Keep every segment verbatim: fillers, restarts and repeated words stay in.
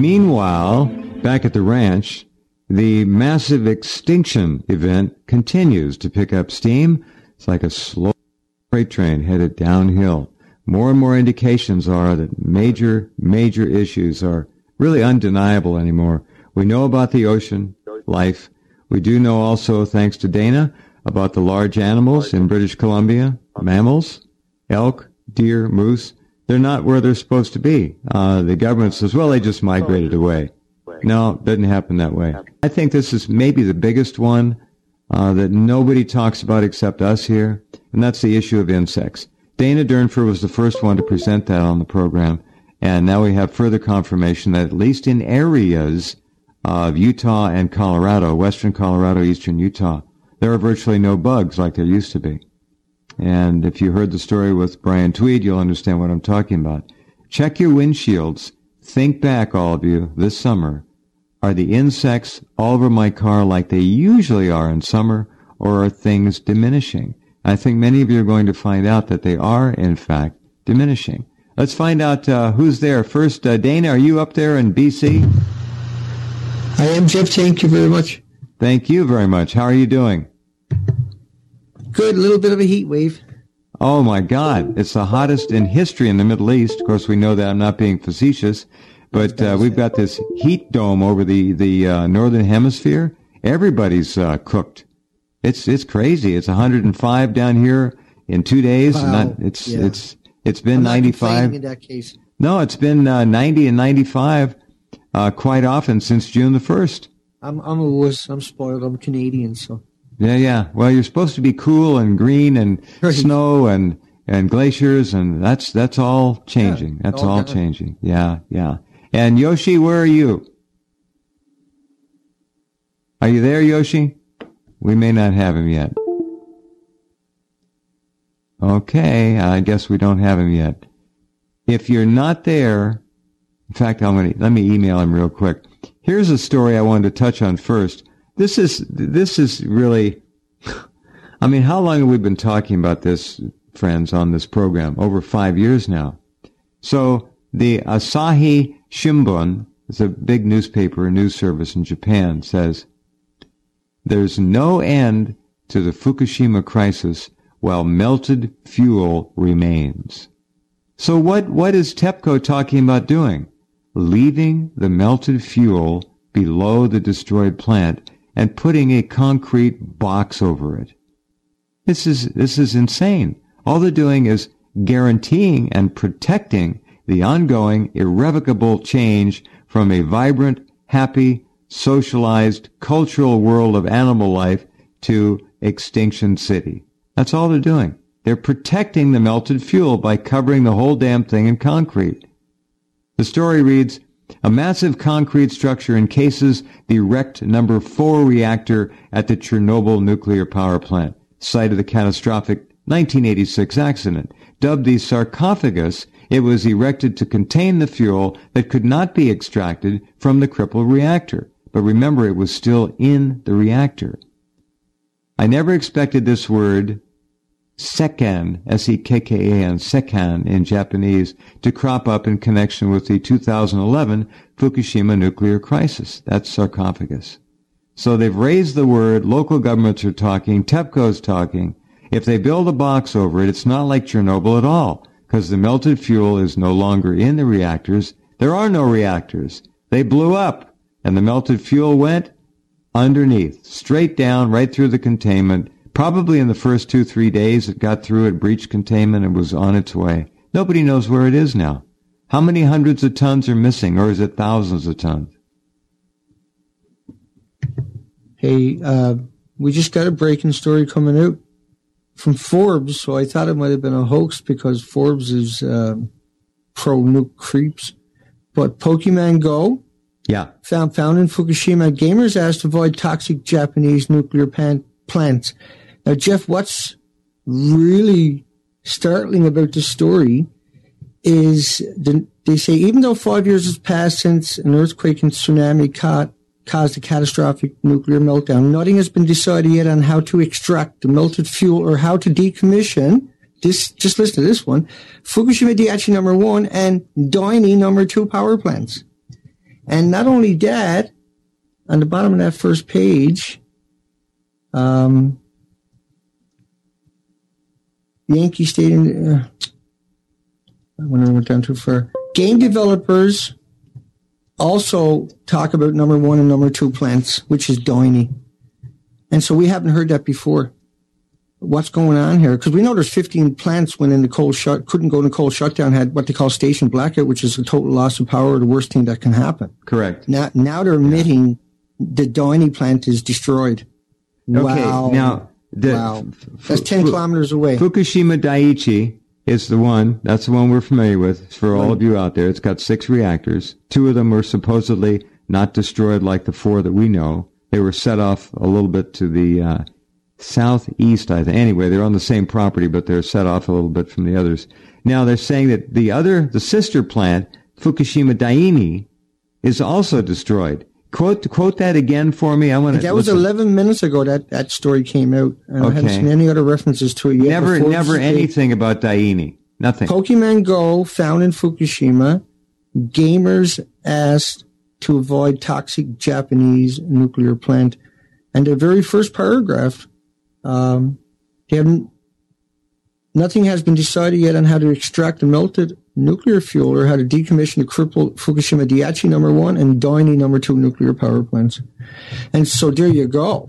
Meanwhile, back at the ranch, the massive extinction event continues to pick up steam. It's like a slow freight train headed downhill. More and more indications are that major, major issues are really undeniable anymore. We know about the ocean, life. We do know also, thanks to Dana, about the large animals in British Columbia, mammals, elk, deer, moose. They're not where they're supposed to be. Uh, the government says, well, they just migrated away. No, it doesn't happen that way. I think this is maybe the biggest one uh, that nobody talks about except us here, and that's the issue of insects. Dana Durnford was the first one to present that on the program, and now we have further confirmation that at least in areas of Utah and Colorado, western Colorado, eastern Utah, there are virtually no bugs like there used to be. And if you heard the story with Brian Tweed, you'll understand what I'm talking about. Check your windshields. Think back, all of you, this summer. Are the insects all over my car like they usually are in summer, or are things diminishing? I think many of you are going to find out that they are, in fact, diminishing. Let's find out uh, who's there first. Uh, Dana, are you up there in B C? I am, Jeff. Thank you very much. Thank you very much. How are you doing? Good. A little bit of a heat wave. Oh, my God. It's the hottest in history in the Middle East. Of course, we know that. I'm not being facetious. But uh, we've got this heat dome over the, the uh, northern hemisphere. Everybody's uh, cooked. It's it's crazy. It's one hundred five down here in two days. Wow. Not, it's, yeah. it's, it's been I'm not ninety-five. In that case. No, it's been uh, ninety and ninety-five uh, quite often since June the first. I'm I'm a wuss. I'm spoiled. I'm Canadian, so. Yeah, yeah. Well, you're supposed to be cool and green and right. Snow and, and glaciers, and that's that's all changing. Yeah, that's all, all changing. Yeah, yeah. And Yoshi, where are you? Are you there, Yoshi? We may not have him yet. Okay, I guess we don't have him yet. If you're not there, in fact, I'm gonna let me email him real quick. Here's a story I wanted to touch on first. This is this is really, I mean, how long have we been talking about this, friends, on this program? Over five years now. So the Asahi Shimbun, it's a big newspaper, a news service in Japan, says, there's no end to the Fukushima crisis while melted fuel remains. So what, what is TEPCO talking about doing? Leaving the melted fuel below the destroyed plant and putting a concrete box over it. This is this is insane. All they're doing is guaranteeing and protecting the ongoing, irrevocable change from a vibrant, happy, socialized, cultural world of animal life to Extinction City. That's all they're doing. They're protecting the melted fuel by covering the whole damn thing in concrete. The story reads, a massive concrete structure encases the wrecked number four reactor at the Chernobyl nuclear power plant, site of the catastrophic nineteen eighty-six accident. Dubbed the sarcophagus, it was erected to contain the fuel that could not be extracted from the crippled reactor. But remember, it was still in the reactor. I never expected this word, Sekkan, S E K K A N, Sekkan in Japanese, to crop up in connection with the two thousand eleven Fukushima nuclear crisis. That's sarcophagus. So they've raised the word, local governments are talking, TEPCO's talking. If they build a box over it, it's not like Chernobyl at all, because the melted fuel is no longer in the reactors. There are no reactors. They blew up, and the melted fuel went underneath, straight down, right through the containment. Probably in the first two, three days it got through, it breached containment, and was on its way. Nobody knows where it is now. How many hundreds of tons are missing, or is it thousands of tons? Hey, uh, we just got a breaking story coming out from Forbes, so I thought it might have been a hoax because Forbes is uh, pro-nuke creeps. But Pokemon Go, yeah, found, found in Fukushima, gamers asked to avoid toxic Japanese nuclear pan- plants. Now, Jeff, what's really startling about this story is the, they say even though five years has passed since an earthquake and tsunami ca- caused a catastrophic nuclear meltdown, nothing has been decided yet on how to extract the melted fuel or how to decommission this. Just listen to this one: Fukushima Daiichi number one and Daini number two power plants. And not only that, on the bottom of that first page, um, Yankee Stadium, uh, I went I went down too far. Game developers also talk about number one and number two plants, which is Daini. And so we haven't heard that before. What's going on here? Because we know there's fifteen plants went in the cold shut, couldn't go into cold shutdown, had what they call station blackout, which is a total loss of power, the worst thing that can happen. Correct. Now, now they're admitting yeah. the Daini plant is destroyed. Okay. Wow. Now, the, wow. That's ten fu- kilometers away. Fukushima Daiichi is the one. That's the one we're familiar with. It's for all right. of you out there. It's got six reactors. Two of them were supposedly not destroyed like the four that we know. They were set off a little bit to the uh, southeast, I think. Anyway, they're on the same property, but they're set off a little bit from the others. Now they're saying that the other, the sister plant, Fukushima Daini, is also destroyed. Quote quote that again for me. I want to. That was listen. eleven minutes ago that, that story came out. And okay. I haven't seen any other references to it yet. Never, never anything about Daini. Nothing. Pokemon Go found in Fukushima. Gamers asked to avoid toxic Japanese nuclear plant. And the very first paragraph, um, they haven't, nothing has been decided yet on how to extract the melted nuclear fuel or how to decommission the crippled Fukushima Daiichi number one and Daini number two nuclear power plants. And so there you go.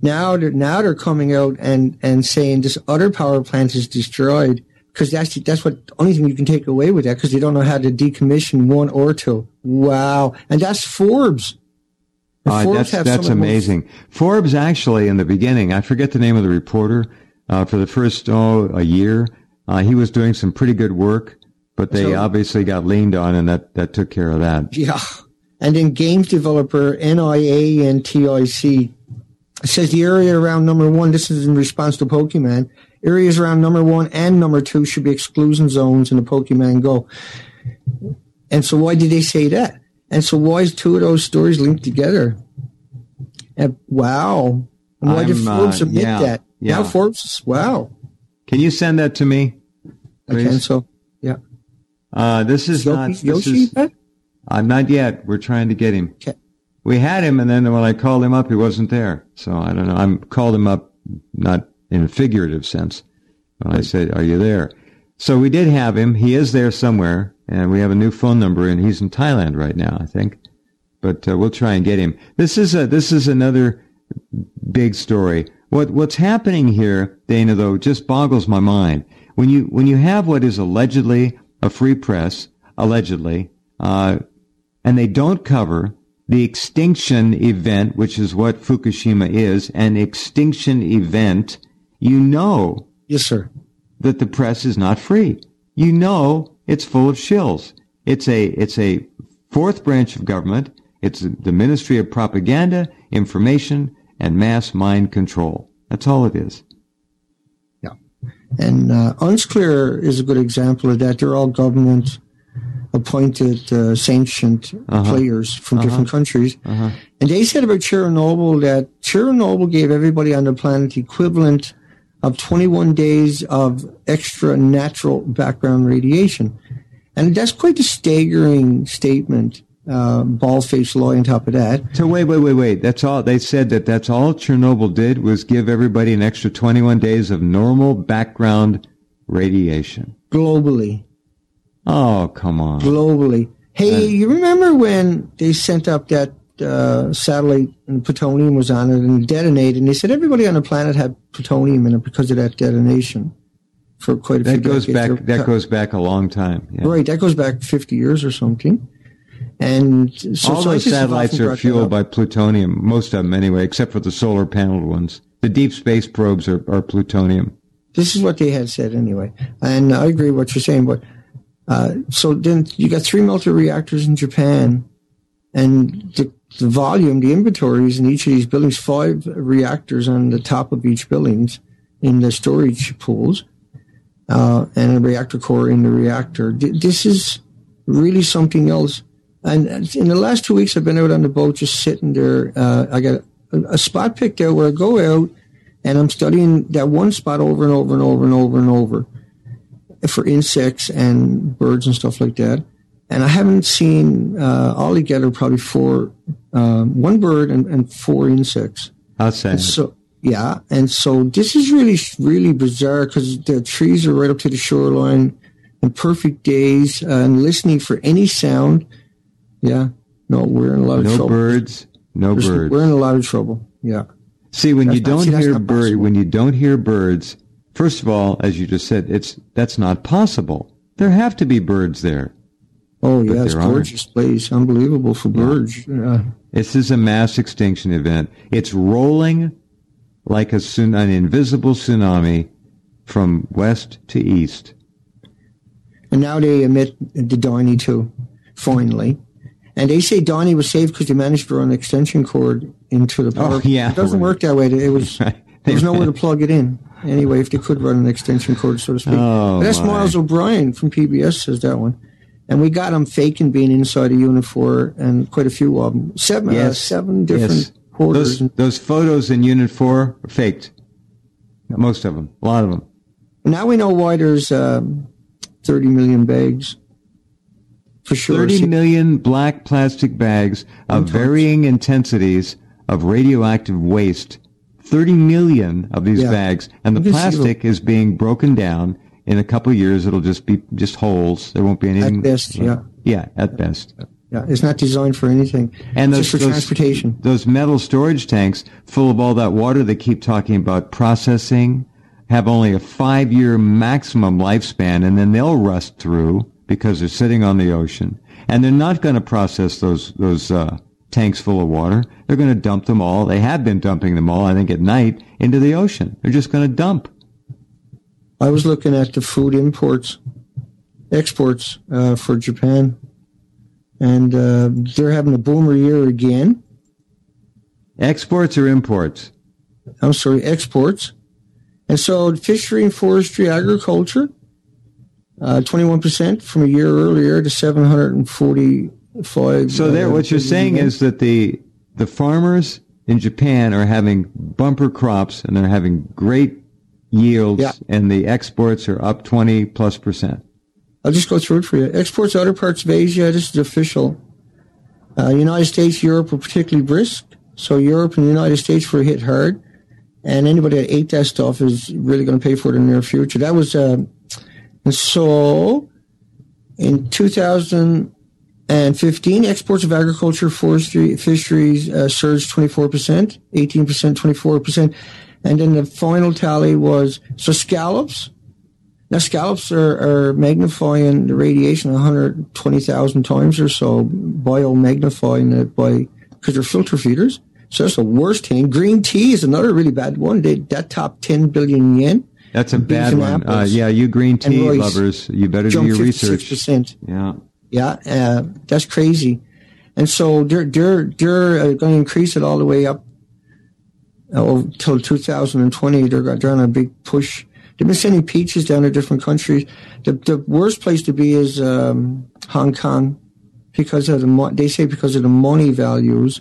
Now they're, now they're coming out and, and saying this other power plant is destroyed because that's, that's what the only thing you can take away with that because they don't know how to decommission one or two. Wow. And that's Forbes. And uh, Forbes that's that's amazing. More. Forbes actually in the beginning, I forget the name of the reporter, uh, for the first, oh, a year, uh, he was doing some pretty good work. But they so, obviously got leaned on, and that, that took care of that. Yeah. And then games developer N I A and T I C says the area around number one, this is in response to Pokemon, areas around number one and number two should be exclusion zones in the Pokemon Go. And so why did they say that? And so why is two of those stories linked together? And wow. And why I'm, did Forbes uh, admit yeah, that? Yeah. Now Forbes, wow. Can you send that to me? Please? I can, so, yeah. Uh, this is Yoshi, not, this Yoshi is, I'm not yet. We're trying to get him. Okay. We had him. And then when I called him up, he wasn't there. So I don't know. I'm called him up, not in a figurative sense. When I said, are you there? So we did have him. He is there somewhere and we have a new phone number and he's in Thailand right now, I think, but uh, we'll try and get him. This is a, this is another big story. What, what's happening here, Dana, though, just boggles my mind. When you, when you have what is allegedly a free press, allegedly, uh, and they don't cover the extinction event, which is what Fukushima is, an extinction event, you know yes, sir. that the press is not free. You know it's full of shills. It's a, it's a fourth branch of government. It's the Ministry of Propaganda, Information, and Mass Mind Control. That's all it is. And uh, UNSCEAR is a good example of that. They're all government-appointed, uh, sanctioned uh-huh. players from uh-huh. different countries. Uh-huh. And they said about Chernobyl that Chernobyl gave everybody on the planet the equivalent of twenty-one days of extra natural background radiation. And that's quite a staggering statement, uh, bald-faced lie on top of that. So wait, wait, wait, wait. That's all. They said that that's all Chernobyl did was give everybody an extra twenty-one days of normal background radiation. Globally. Oh, come on. Globally. Hey, uh, you remember when they sent up that uh, satellite and plutonium was on it and detonated, and they said everybody on the planet had plutonium in it because of that detonation for quite a that few goes back. There. That goes back a long time. Yeah. Right. That goes back fifty years or something. And so, all so those satellites are fueled by plutonium, most of them anyway, except for the solar paneled ones. The deep space probes are, are plutonium. This is what they had said anyway. And I agree with what you're saying. But uh, so then you got three melted reactors in Japan, and the, the volume, the inventories in each of these buildings, five reactors on the top of each buildings in the storage pools, uh, and a reactor core in the reactor. This is really something else. And in the last two weeks, I've been out on the boat just sitting there. Uh, I got a, a spot picked out where I go out, and I'm studying that one spot over and over and over and over and over for insects and birds and stuff like that. And I haven't seen uh, altogether probably four, um, one bird and, and four insects. Outside. So yeah, and so this is really really bizarre because the trees are right up to the shoreline, and perfect days, uh, and listening for any sound. Yeah, no, we're in a lot of no trouble. No birds, no There's, birds. We're in a lot of trouble. Yeah. See, when that's you don't not, see, hear bird, when you don't hear birds, first of all, as you just said, it's that's not possible. There have to be birds there. Oh, but yeah, it's a gorgeous place. Unbelievable for birds. Yeah. This is a mass extinction event. It's rolling like a an invisible tsunami from west to east. And now they admit the Daini, too, finally. And they say Daini was saved because they managed to run an extension cord into the power. Oh, yeah. It doesn't right. work that way. It was right. There was nowhere to plug it in. Anyway, if they could run an extension cord, so to speak. Oh, but that's my. Miles O'Brien from P B S says that one. And we got them faking being inside a Unit four, and quite a few of them. Seven, yes. uh, seven different yes. quarters. Those, those photos in Unit four are faked. Most of them. A lot of them. Now we know why there's um, thirty million bags. For sure. thirty million black plastic bags of varying intensities of radioactive waste. thirty million of these yeah. bags. And the plastic is being broken down. In a couple of years, it'll just be just holes. There won't be anything. At best, yeah. Yeah, at best. Yeah, it's not designed for anything. And those, just for those, transportation. Those metal storage tanks full of all that water they keep talking about processing have only a five-year maximum lifespan, and then they'll rust through because they're sitting on the ocean. And they're not going to process those, those uh, tanks full of water. They're going to dump them all. They have been dumping them all, I think, at night into the ocean. They're just going to dump. I was looking at the food imports, exports uh, for Japan, and uh, they're having a boomer year again. Exports or imports? I'm sorry, exports. And so fishery and forestry, agriculture, uh, twenty-one percent from a year earlier to seven hundred forty-five. So there, uh, what you're saying is that the the farmers in Japan are having bumper crops, and they're having great yields, yeah. and the exports are up twenty plus percent. I'll just go through it for you. Exports to other parts of Asia, this is official. Uh, United States, Europe were particularly brisk. So Europe and the United States were hit hard. And anybody that ate that stuff is really going to pay for it in the near future. That was, uh, and so in two thousand fifteen, exports of agriculture, forestry, fisheries uh, surged twenty-four percent, eighteen percent, twenty-four percent. And then the final tally was, so scallops. Now, scallops are, are magnifying the radiation one hundred twenty thousand times or so, bio-magnifying it by, because they're filter feeders. So that's the worst thing. Green tea is another really bad one. They, that topped ten billion yen. That's a bad one. Uh, yeah, you green tea lovers, you better do your research. fifty-six percent. Yeah. Yeah, uh, that's crazy. And so they're, they're, they're going to increase it all the way up. Oh, till two thousand twenty, they're, they're on a big push. They've been sending peaches down to different countries. The, the worst place to be is um, Hong Kong, because of the mo- they say because of the money values.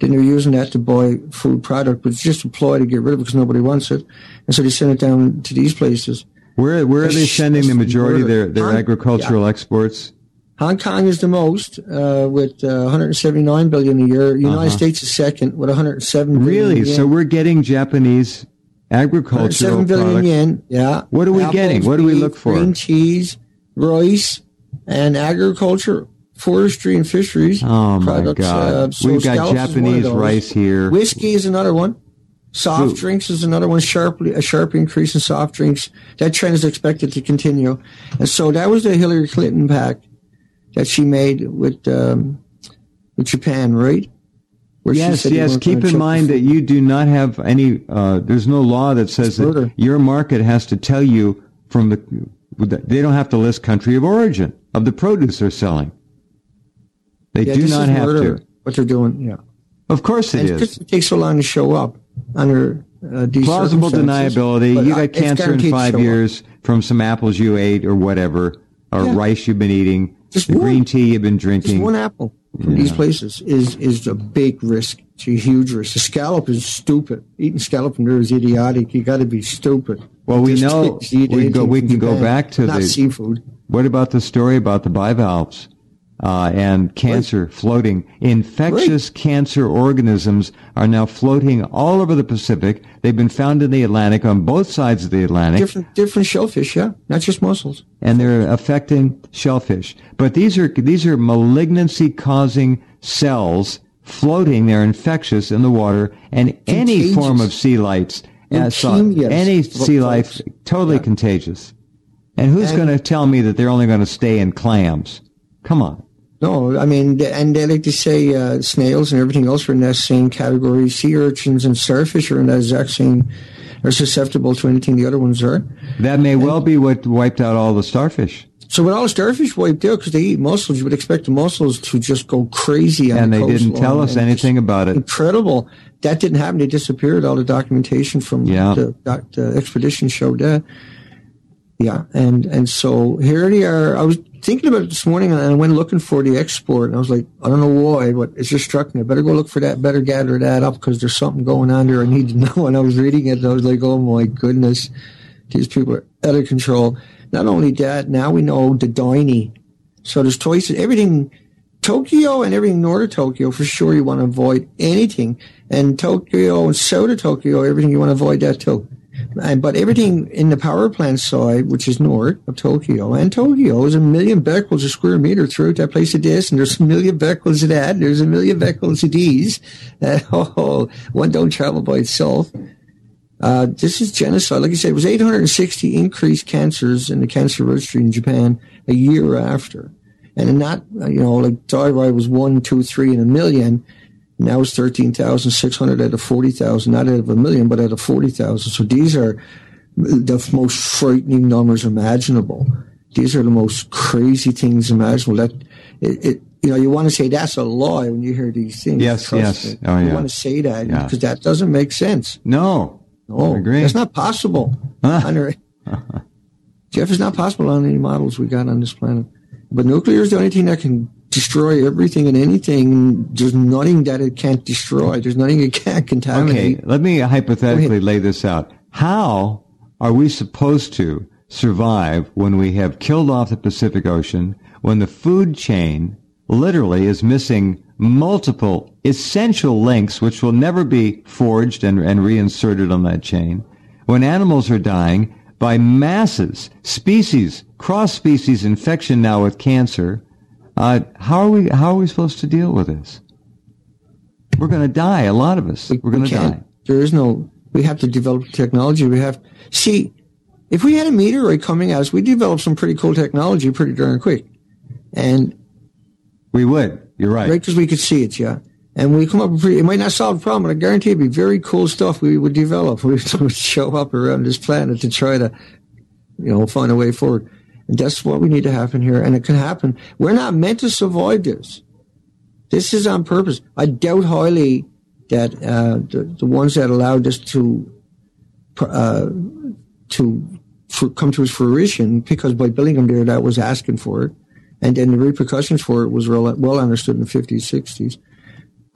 Then they're using that to buy food product, but it's just a ploy to get rid of it because nobody wants it, and so they send it down to these places. Where where are they sending the majority of their, their Hong, agricultural yeah. exports? Hong Kong is the most, uh, with uh, one hundred seventy-nine billion a year. United uh-huh. States is second with one hundred seven billion. Really? Yen. So we're getting Japanese agricultural one hundred seven billion yen. Yeah. What are we Apples, getting? What do we look for? Green cheese, rice, and agriculture, forestry, and fisheries. Oh products. My God! Uh, so we've got Japanese rice here. Whiskey is another one. Soft Ooh. Drinks is another one. Sharply, a sharp increase in soft drinks. That trend is expected to continue, and so that was the Hillary Clinton pact that she made with um, with Japan, right? Where yes, yes. Keep in mind that you do not have any. Uh, there's no law that says that your market has to tell you from the. They don't have to list country of origin of the produce they're selling. They yeah, do not have to. What they're doing, yeah. Of course it and is. It takes so long to show up under uh, these plausible deniability. You got I, cancer in five years up. From some apples you ate or whatever, or yeah. rice you've been eating. Just the one, green tea you've been drinking. Just one apple from yeah. these places is is a big risk. It's a huge risk. The scallop is stupid. Eating scallop from there is idiotic. You got to be stupid. Well, we just know we, go, we can Japan, go back to not the seafood. What about the story about the bivalves? uh, and cancer Great. floating. Infectious Great. cancer organisms are now floating all over the Pacific. They've been found in the Atlantic, on both sides of the Atlantic. Different, different shellfish, yeah, not just mussels. And they're affecting shellfish. But these are these are malignancy-causing cells floating. They're infectious in the water, and contagious. Any form of sea lights, uh, any sea life, totally yeah. contagious. And who's going to tell me that they're only going to stay in clams? Come on. No, I mean, and they like to say uh, snails and everything else are in that same category. Sea urchins and starfish are in that exact same, are susceptible to anything the other ones are. That may and, well be what wiped out all the starfish. So when all the starfish wiped out, because they eat mussels, you would expect the mussels to just go crazy on and the coast. And they didn't tell us anything about it. Incredible. That didn't happen. They disappeared. All the documentation from yeah. the, the expedition showed that. Yeah, and, and so here they are. I was thinking about it this morning, and I went looking for the export, and I was like, I don't know why, but it just struck me. I better go look for that, better gather that up, because there's something going on there I need to know. And I was reading it, and I was like, oh, my goodness, these people are out of control. Not only that, now we know the Daini. So there's twice everything, Tokyo and everything north of Tokyo, for sure you want to avoid anything. And Tokyo and south of Tokyo, everything you want to avoid that too. And, but everything in the power plant side, which is north of Tokyo, and Tokyo is a million becquerels a square meter throughout that place of this, and there's a million becquerels of that, and there's a million becquerels of these. Uh, oh, one don't travel by itself. Uh, this is genocide. Like I said, it was eight hundred sixty increased cancers in the cancer registry in Japan a year after. And not, you know, like thyroid was one, two, three in a million. Now it's thirteen thousand six hundred out of forty thousand, not out of a million, but out of forty thousand. So these are the most frightening numbers imaginable. These are the most crazy things imaginable. That it, it you know, you want to say that's a lie when you hear these things. Yes, yes. Me. Oh, you yeah. want to say that because yeah. that doesn't make sense. No. No, I agree. That's not possible. Huh. Jeff, it's not possible on any models we got on this planet. But nuclear is the only thing that can destroy everything and anything. There's nothing that it can't destroy. There's nothing it can't contaminate. Okay, let me hypothetically lay this out. How are we supposed to survive when we have killed off the Pacific Ocean, when the food chain literally is missing multiple essential links which will never be forged and, and reinserted on that chain, when animals are dying by masses, species, cross-species infection now with cancer? Uh, how are we? How are we supposed to deal with this? We're going to die. A lot of us. We, We're going to die. There is no. We have to develop technology. We have. See, if we had a meteorite coming at us, we developed some pretty cool technology pretty darn quick, and we would. You're right. Right, because we could see it. Yeah, and we come up with pretty. It might not solve the problem, but I guarantee it'd be very cool stuff we would develop. We would show up around this planet to try to, you know, find a way forward. And that's what we need to happen here, and it can happen. We're not meant to survive this. This is on purpose. I doubt highly that uh, the, the ones that allowed us to uh, to for, come to its fruition, because by building them there, that was asking for it, and then the repercussions for it was real, well understood in the fifties, sixties.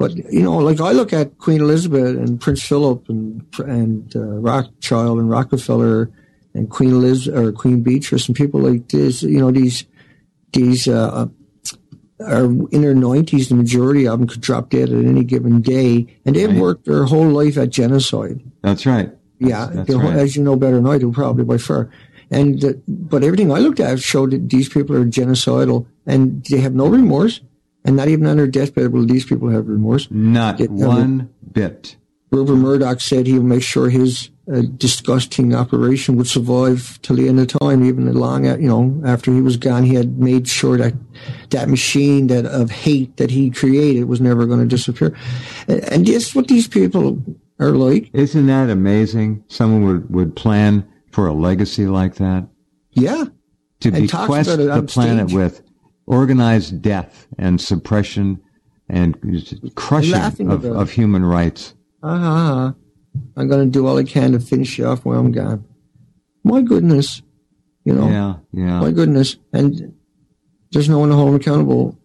But, you know, like I look at Queen Elizabeth and Prince Philip and, and uh, Rothschild and Rockefeller and Queen Liz or Queen Beatrice and people like this, you know, these these uh, are in their nineties. The majority of them could drop dead at any given day, and they've right. worked their whole life at genocide. That's right. Yeah, that's, that's whole, right. as you know better than I do, probably by far. And the, but everything I looked at showed that these people are genocidal, and they have no remorse, and not even on their deathbed will these people have remorse. Not they, one uh, bit. Rupert Murdoch said he will make sure his a disgusting operation would survive till the end of time, even long, you know, after he was gone. He had made sure that that machine that of hate that he created was never going to disappear. And that's what these people are like. Isn't that amazing? Someone would, would plan for a legacy like that. Yeah. To bequest the planet with organized death and suppression and crushing of, of human rights. Uh-huh. I'm going to do all I can to finish you off while I'm gone. My goodness. You know? Yeah, yeah. My goodness. And there's no one to hold them accountable.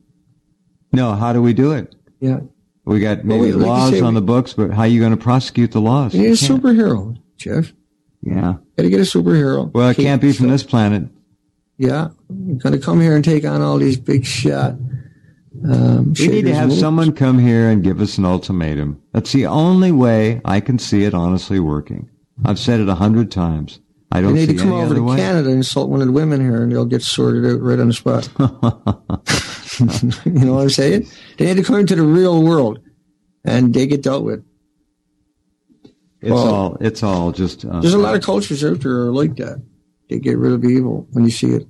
No, how do we do it? Yeah. We got maybe well, we, like laws say, on we, the books, but how are you going to prosecute the laws? You need you a can't. superhero, Jeff. Yeah. Got to get a superhero. Well, it can't, can't be from so. this planet. Yeah. You're going to come here and take on all these big shot Um, we need to have moves. someone come here and give us an ultimatum. That's the only way I can see it honestly working. I've said it a hundred times. I don't. They need see to come over to way. Canada and insult one of the women here, and they'll get sorted out right on the spot. You know what I'm saying? They need to come into the real world, and they get dealt with. It's well, all. It's all just. Um, there's a lot of cultures out there like that. They get rid of evil when you see it.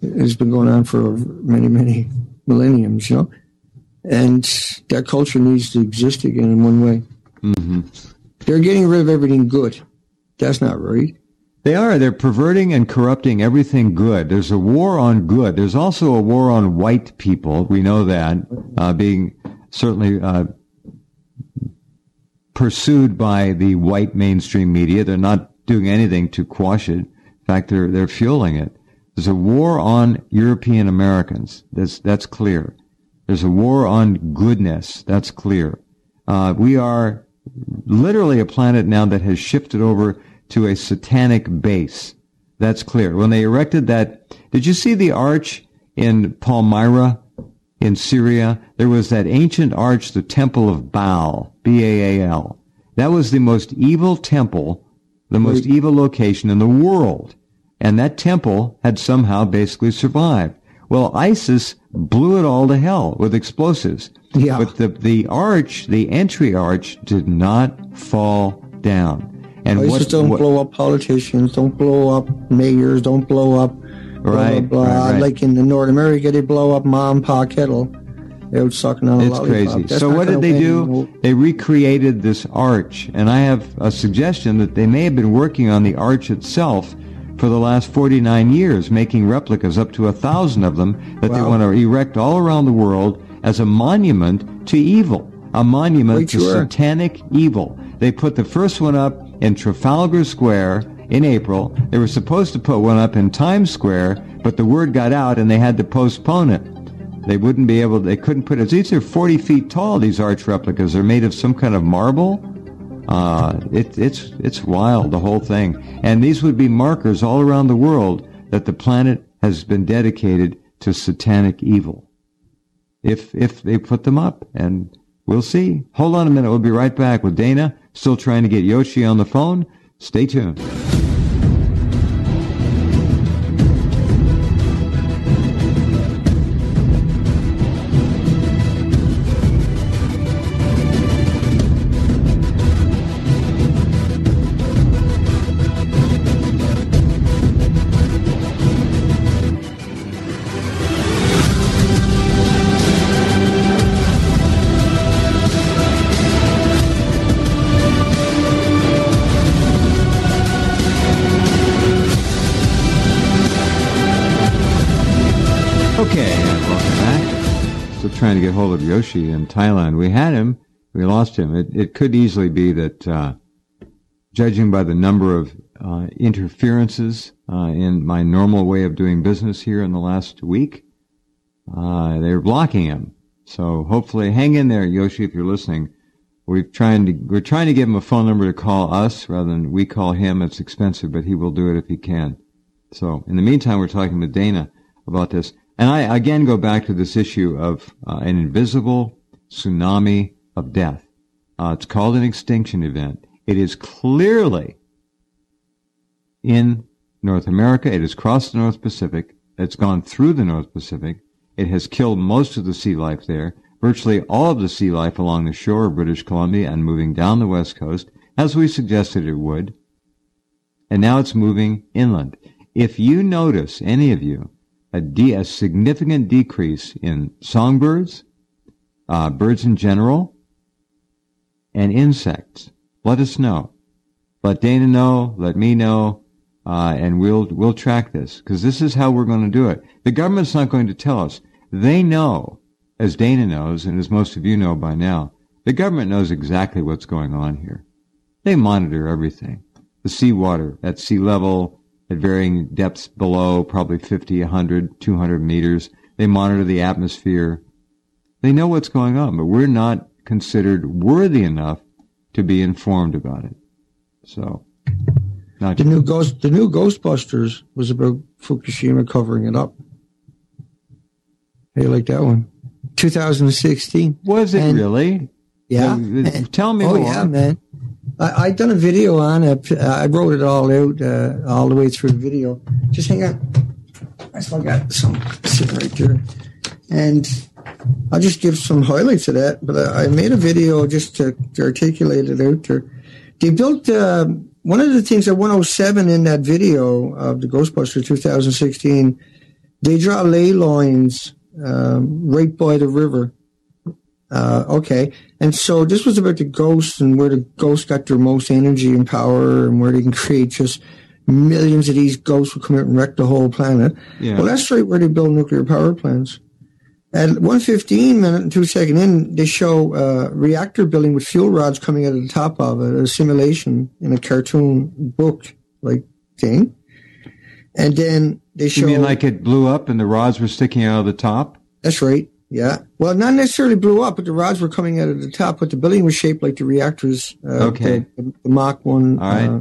It's been going on for many, many millenniums, you know, and that culture needs to exist again in one way. Mm-hmm. They're getting rid of everything good. That's not right. They are. They're perverting and corrupting everything good. There's a war on good. There's also a war on white people. We know that uh, being certainly uh, pursued by the white mainstream media. They're not doing anything to quash it. In fact, they're they're fueling it. There's a war on European Americans. That's that's clear. There's a war on goodness. That's clear. Uh, we are literally a planet now that has shifted over to a satanic base. That's clear. When they erected that, did you see the arch in Palmyra in Syria? There was that ancient arch, the Temple of Baal, B A A L. That was the most evil temple, the most evil location in the world. And that temple had somehow basically survived. Well, ISIS blew it all to hell with explosives. Yeah. But the, the arch, the entry arch, did not fall down. And ISIS what, don't what, blow up politicians, don't blow up mayors, don't blow up blah, right, blah, blah. Right, right. Like in the North America, they blow up mom, pa, kettle. They would suck on a it's lollipop. Crazy. That's so what did they do? Anymore. They recreated this arch. And I have a suggestion that they may have been working on the arch itself for the last forty-nine years, making replicas, up to a thousand of them, that wow. they want to erect all around the world as a monument to evil, a monument Wait, to sure. satanic evil. They put the first one up in Trafalgar Square in April. They were supposed to put one up in Times Square, but the word got out and they had to postpone it. They wouldn't be able to, they couldn't put it. These are forty feet tall, these arch replicas. They're made of some kind of marble. Uh, it, it's it's wild, the whole thing. And these would be markers all around the world that the planet has been dedicated to satanic evil. If if they put them up, and we'll see. Hold on a minute. We'll be right back with Dana. Still trying to get Yoshi on the phone. Stay tuned. Trying to get hold of Yoshi in Thailand. We had him. We lost him. It, it could easily be that, uh, judging by the number of uh, interferences uh, in my normal way of doing business here in the last week, uh, they're blocking him. So hopefully, hang in there, Yoshi, if you're listening. We're trying to we're trying to give him a phone number to call us rather than we call him. It's expensive, but he will do it if he can. So in the meantime, we're talking with Dana about this. And I again go back to this issue of uh, an invisible tsunami of death. Uh, it's called an extinction event. It is clearly in North America. It has crossed the North Pacific. It's gone through the North Pacific. It has killed most of the sea life there. Virtually all of the sea life along the shore of British Columbia and moving down the west coast, as we suggested it would. And now it's moving inland. If you notice, any of you, A, de- a significant decrease in songbirds, uh, birds in general, and insects. Let us know. Let Dana know. Let me know, uh, and we'll we'll track this, because this is how we're going to do it. The government's not going to tell us. They know, as Dana knows, and as most of you know by now, the government knows exactly what's going on here. They monitor everything. The seawater at sea level, at varying depths below, probably fifty, one hundred, two hundred meters. They monitor the atmosphere. They know what's going on, but we're not considered worthy enough to be informed about it. So, not the new ghost, the new Ghostbusters was about Fukushima covering it up. How do you like that one? two thousand sixteen. Was it and, really? Yeah. Well, tell me oh, more. Oh, yeah, man. I, I done a video on it. I wrote it all out, uh, all the way through the video. Just hang on. I still got some sitting right there. And I'll just give some highlights of that. But I, I made a video just to, to articulate it out there. They built uh, one of the things at one oh seven in that video of the Ghostbusters two thousand sixteen, they draw ley lines um, right by the river. Uh, okay. And so this was about the ghosts and where the ghosts got their most energy and power and where they can create just millions of these ghosts will come out and wreck the whole planet. Yeah. Well, that's right where they build nuclear power plants. At one fifteen minute and two second in, they show a uh, reactor building with fuel rods coming out of the top of it, a simulation in a cartoon book like thing. And then they show... You mean like it blew up and the rods were sticking out of the top? That's right. Yeah. Well, not necessarily blew up, but the rods were coming out of the top, but the building was shaped like the reactors. Uh, okay. The, the Mach one All right. uh,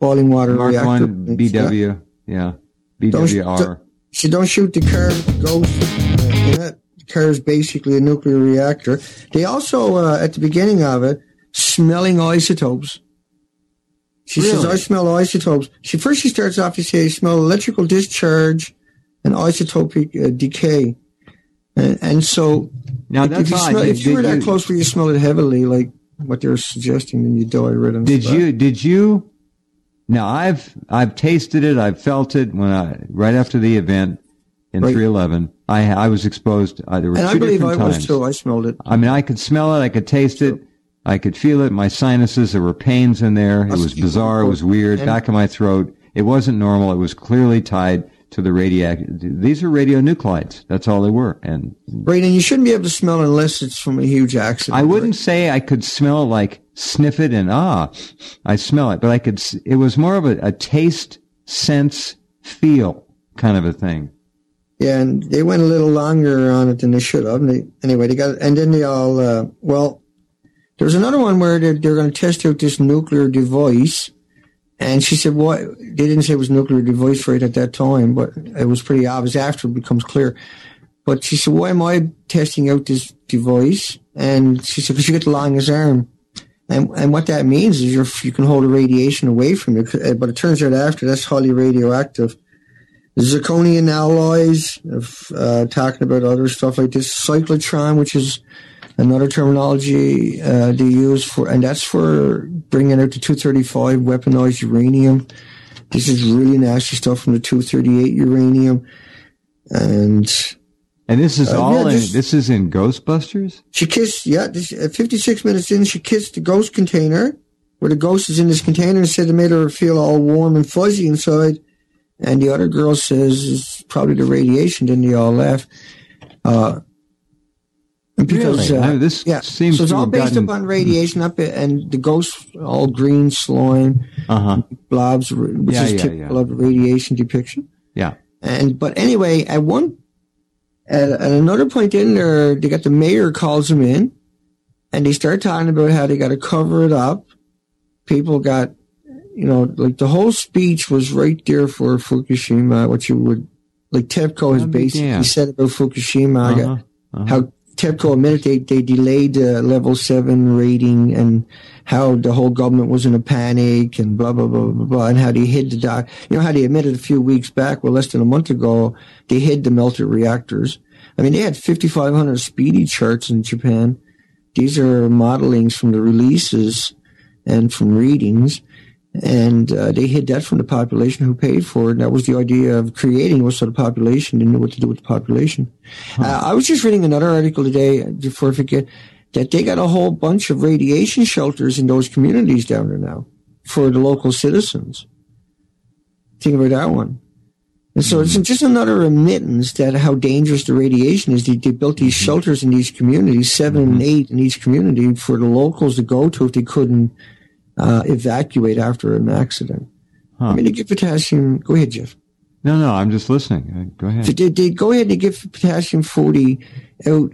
boiling water Mark reactor. Mark one B W. Yeah. yeah. B W R. Don't, don't, so don't shoot the car ghost. Uh, that car is basically a nuclear reactor. They also, uh, at the beginning of it, smelling isotopes. She really? says, I smell isotopes. She First she starts off to say, I smell electrical discharge and isotopic uh, decay. And, and so, now that's if, you smell, did, if you were that you, close where you smell it heavily, like what they're suggesting, then you die right on Did you? Did you? Now I've I've tasted it. I've felt it when I right after the event in right. three eleven. I I was exposed. Uh, there were and two I believe different I times. was too. I smelled it. I mean, I could smell it. I could taste sure. it. I could feel it. My sinuses. There were pains in there. It was bizarre. It was weird. And back in my throat. It wasn't normal. It was clearly tied to the radioactive. These are radionuclides. That's all they were. And right, and you shouldn't be able to smell it unless it's from a huge accident. I wouldn't right? say I could smell like sniff it and ah, I smell it, but I could. It was more of a, a taste, sense, feel kind of a thing. Yeah, and they went a little longer on it than they should have. And they, anyway, they got and then they all uh, well. There's another one where they're, they're going to test out this nuclear device. And she said, "What?" Well, they didn't say it was nuclear device rate at that time, but it was pretty obvious after it becomes clear. But she said, "Why am I testing out this device?" And she said, "Because you get the longest arm, and and what that means is you you can hold the radiation away from you." But it turns out after that's highly radioactive. Zirconium alloys, if, uh, talking about other stuff like this, cyclotron, which is another terminology uh, they use for, and that's for bringing out the two thirty-five weaponized uranium. This is really nasty stuff from the two thirty-eight uranium, and and this is uh, all yeah, in, this, this is in Ghostbusters. She kissed, yeah. This, at fifty-six minutes in, she kissed the ghost container, where the ghost is in this container, and said it made her feel all warm and fuzzy inside. And the other girl says it's probably the radiation. Then they all laugh. Uh, Because, really? Uh, no, this yeah. seems so it's all based gotten... upon radiation up it, and the ghosts, all green slime, uh-huh. blobs, which yeah, is yeah, typical yeah. of radiation depiction. Yeah. And but anyway, at one, at, at another point in there, they got the mayor calls them in, and they start talking about how they got to cover it up. People got, you know, like the whole speech was right there for Fukushima. What you would, like TEPCO has basically yeah. said about Fukushima, uh-huh. got, uh-huh. how. TEPCO admitted they, they delayed the level seven rating and how the whole government was in a panic and blah, blah, blah, blah, blah, and how they hid the doc. You know how they admitted a few weeks back, well, less than a month ago, they hid the melted reactors. I mean, they had fifty-five hundred speedy charts in Japan. These are modelings from the releases and from readings. And uh, they hid that from the population who paid for it. And that was the idea of creating was so the population didn't know what to do with the population. Huh. Uh, I was just reading another article today, before I forget, that they got a whole bunch of radiation shelters in those communities down there now for the local citizens. Think about that one. And so mm-hmm. it's just another admittance that how dangerous the radiation is. They, they built these mm-hmm. shelters in these communities, seven mm-hmm. and eight in each community, for the locals to go to if they couldn't Uh, evacuate after an accident. Huh. I mean, they give potassium. Go ahead, Jeff. No, no, I'm just listening. Go ahead. So they, they go ahead and they give potassium forty out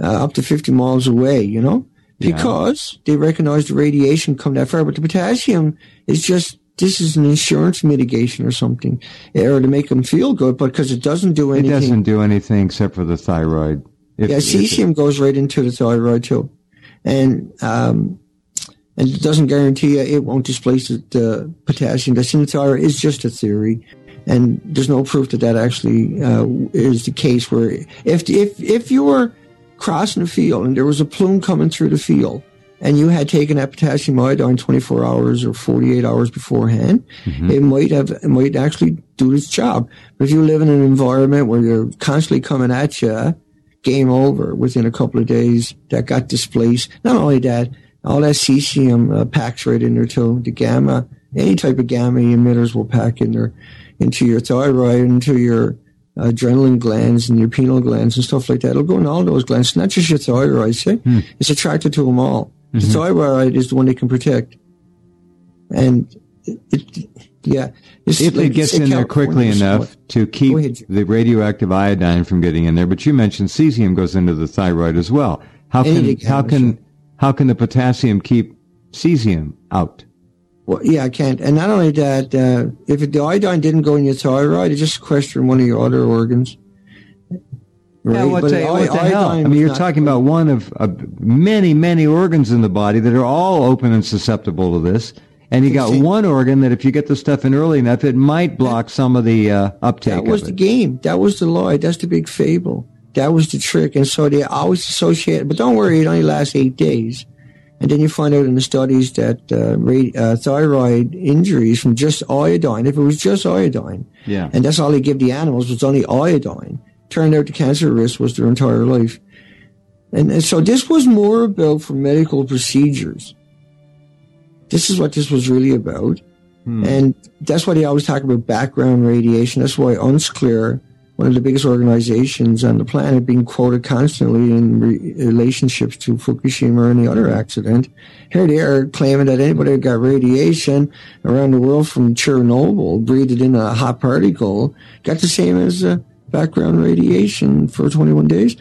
uh, up to fifty miles away, you know, because yeah. they recognize the radiation come that far. But the potassium is just this is an insurance mitigation or something, or to make them feel good, but because it doesn't do anything. It doesn't do anything except for the thyroid. If, yeah, cesium if, goes right into the thyroid too, and um, and it doesn't guarantee it won't displace the, the potassium that's in the thyroid. It's just a theory, and there's no proof that that actually uh, is the case. Where if if if you were crossing the field and there was a plume coming through the field, and you had taken that potassium iodine twenty-four hours or forty-eight hours beforehand, mm-hmm. it might have, it might actually do its job. But if you live in an environment where you're constantly coming at you, game over within a couple of days. That got displaced. Not only that, all that cesium uh, packs right in there too. The gamma, any type of gamma emitters will pack in there, into your thyroid, into your adrenaline glands and your pineal glands and stuff like that. It'll go in all those glands, not just your thyroid. See, hmm. it's attracted to them all. Mm-hmm. The thyroid is the one they can protect, and it, it yeah, it's, it, it gets in there quickly enough to keep the radioactive iodine from getting in there. But you mentioned cesium goes into the thyroid as well. How can how can how can the potassium keep cesium out? Well, yeah, I can't. And not only that, uh, if it, the iodine didn't go in your thyroid, it just sequestered one of your other organs. Right? Yeah, what, but the, what the hell? I mean, you're talking about one of uh, many, many organs in the body that are all open and susceptible to this. And you got one organ that if you get the stuff in early enough, it might block some of the uh, uptake. That was the game. That was the lie. That's the big fable. That was the trick. And so they always associate it. But don't worry, it only lasts eight days. And then you find out in the studies that uh, radi- uh, thyroid injuries from just iodine, if it was just iodine, yeah. and that's all they give the animals was only iodine, turned out the cancer risk was their entire life. And, and so this was more about for medical procedures. This is what this was really about. Hmm. And that's why they always talk about background radiation. That's why UNSCEAR, one of the biggest organizations on the planet, being quoted constantly in re- relationships to Fukushima and the other accident. Here they are claiming that anybody who got radiation around the world from Chernobyl, breathed in a hot particle, got the same as uh, background radiation for twenty-one days.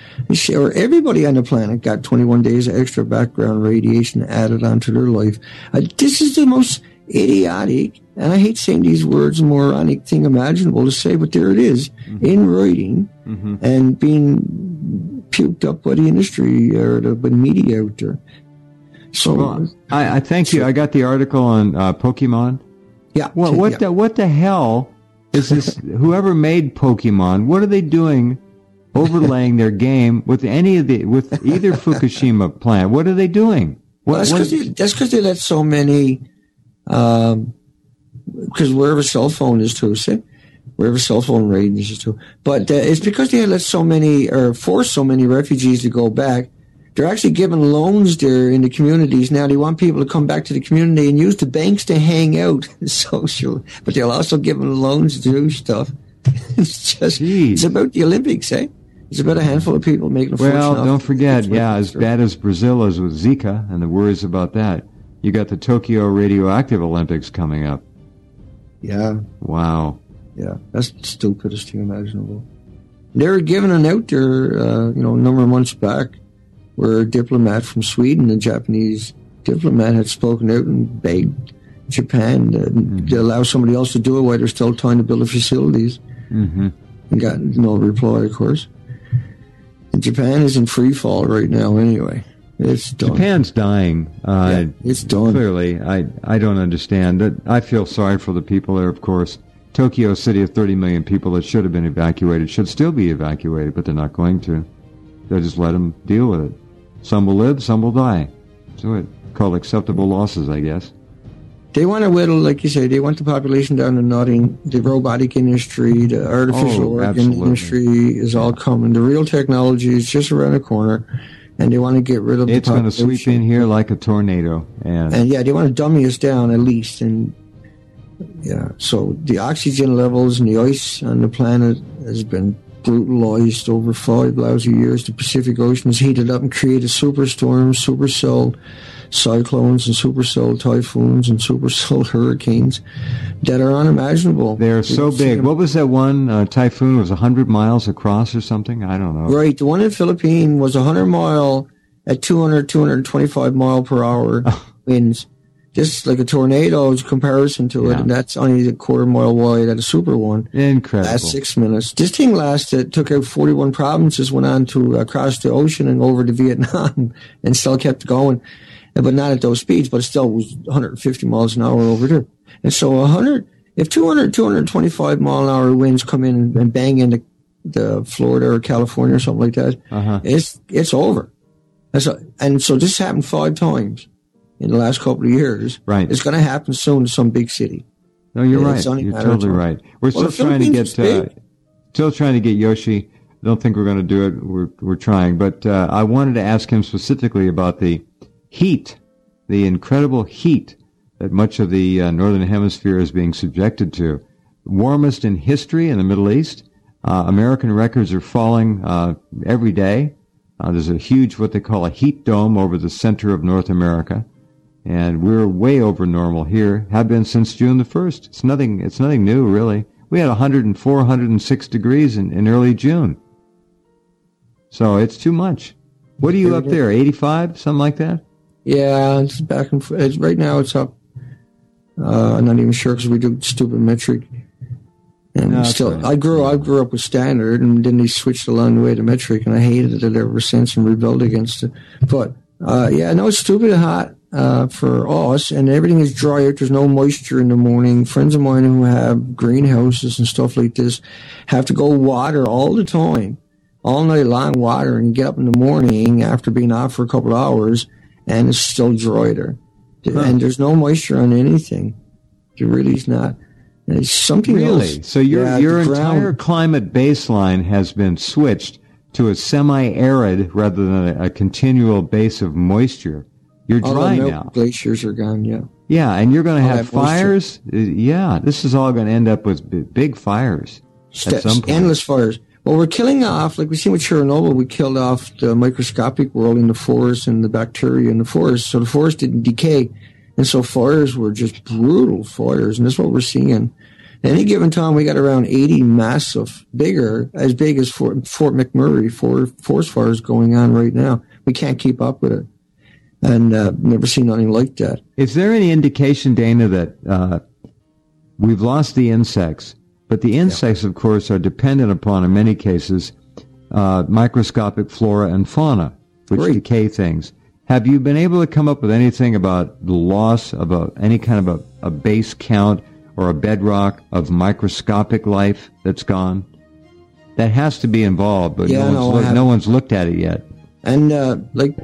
Or everybody on the planet got twenty-one days of extra background radiation added onto their life. Uh, this is the most idiotic, and I hate saying these words, moronic thing imaginable to say, but there it is, mm-hmm. in writing mm-hmm. and being puked up by the industry or the by media out there. So well, I, I thank so, you. I got the article on uh, Pokemon. Yeah. Well, what yeah. the what the hell is this? Whoever made Pokemon, what are they doing? Overlaying their game with any of the with either Fukushima plant? What are they doing? What, well, that's because they, that's because they let so many. Um, because wherever cell phone is to, see, wherever cell phone range is to, but uh, it's because they had let so many or forced so many refugees to go back. They're actually giving loans there in the communities now. They want people to come back to the community and use the banks to hang out socially, but they'll also give them loans to do stuff. It's just Jeez. It's about the Olympics, eh? It's about a handful of people making a fortune. Well, don't off. forget, That's yeah, as bad as Brazil is with Zika and the worries about that. You got the Tokyo Radioactive Olympics coming up. Yeah. Wow. Yeah, that's the stupidest thing imaginable. They were giving an out there, uh, you know, a number of months back, where a diplomat from Sweden, a Japanese diplomat, had spoken out and begged Japan to, mm-hmm. to allow somebody else to do it while they're still trying to build the facilities. Mm-hmm. And got no reply, of course. And Japan is in free fall right now, anyway. It's done. Japan's dying. Uh, yeah, it's done. Clearly, I, I don't understand. I feel sorry for the people there, of course. Tokyo, a city of thirty million people that should have been evacuated, should still be evacuated, but they're not going to. They'll just let them deal with it. Some will live, some will die. So it's called acceptable losses, I guess. They want to whittle, like you say, they want the population down to nothing. The robotic industry, the artificial oh, organ industry is all coming. The real technology is just around the corner. And they want to get rid of the It's going to sweep in here like a tornado. And, and yeah, they want to dummy us down at least. And yeah, so the oxygen levels and the ice on the planet has been brutalized over five lousy years. The Pacific Ocean has heated up and created superstorms, supercell cyclones, and supercell typhoons, and supercell hurricanes that are unimaginable. They're you so big. What was that one uh, typhoon? It was one hundred miles across or something? I don't know. Right. The one in the Philippines was one hundred mile at two hundred, two twenty-five mile per hour winds. just like a tornado's comparison to yeah. it, and that's only a quarter mile wide at a super one. Incredible. Last six minutes. This thing lasted, took out forty-one provinces, went on to uh, cross the ocean and over to Vietnam, and still kept going, but not at those speeds, but it still was one hundred fifty miles an hour over there. And so one hundred, if two hundred, two twenty-five mile an hour winds come in and bang into the Florida or California or something like that, uh-huh. it's it's over. That's a, and so this happened five times in the last couple of years. Right. It's going to happen soon to some big city. No, you're and right. You're totally right. We're well, still trying to get uh, still trying to get Yoshi. I don't think we're going to do it. We're we're trying, but uh, I wanted to ask him specifically about the heat, the incredible heat that much of the uh, northern hemisphere is being subjected to. Warmest in history in the Middle East. Uh, American records are falling uh, every day. Uh, there's a huge, what they call a heat dome over the center of North America, and we're way over normal here. Have been since June the first. It's nothing. It's nothing new, really. We had one hundred four, one hundred six degrees in, in early June, so it's too much. What are you up there? eighty-five, something like that? Yeah, it's back and forth. Right now, it's up. Uh, I'm not even sure because we do stupid metric. And no, still, right. I grew. I grew up with standard, and then they switched along the way to metric, and I hated it ever since, and rebelled against it. But uh, yeah, no, it's stupid hot uh, for us, and everything is dry out. There's no moisture in the morning. Friends of mine who have greenhouses and stuff like this have to go water all the time, all night long, water, and get up in the morning after being out for a couple of hours, and it's still dry there, huh. and there's no moisture on anything. There really is not. It's something really else. So your yeah, your entire climate baseline has been switched to a semi-arid rather than a, a continual base of moisture. You're dry all the now. Glaciers are gone. Yeah. Yeah, and you're going to have fires. Moisture. Yeah, this is all going to end up with big fires Steps, at some point. Endless fires. Well, we're killing off, like we seen with Chernobyl, we killed off the microscopic world in the forest and the bacteria in the forest, so the forest didn't decay. And so fires were just brutal fires, and that's what we're seeing. At any given time, we got around eighty massive, bigger, as big as Fort, Fort McMurray, for, forest fires going on right now. We can't keep up with it, and uh, never seen nothing like that. Is there any indication, Dana, that uh, we've lost the insects? But the insects, yeah. of course, are dependent upon, in many cases, uh, microscopic flora and fauna, which Great. decay things. Have you been able to come up with anything about the loss of a, any kind of a, a base count or a bedrock of microscopic life that's gone? That has to be involved, but yeah, no, no, one's look, no one's looked at it yet. And, uh, like,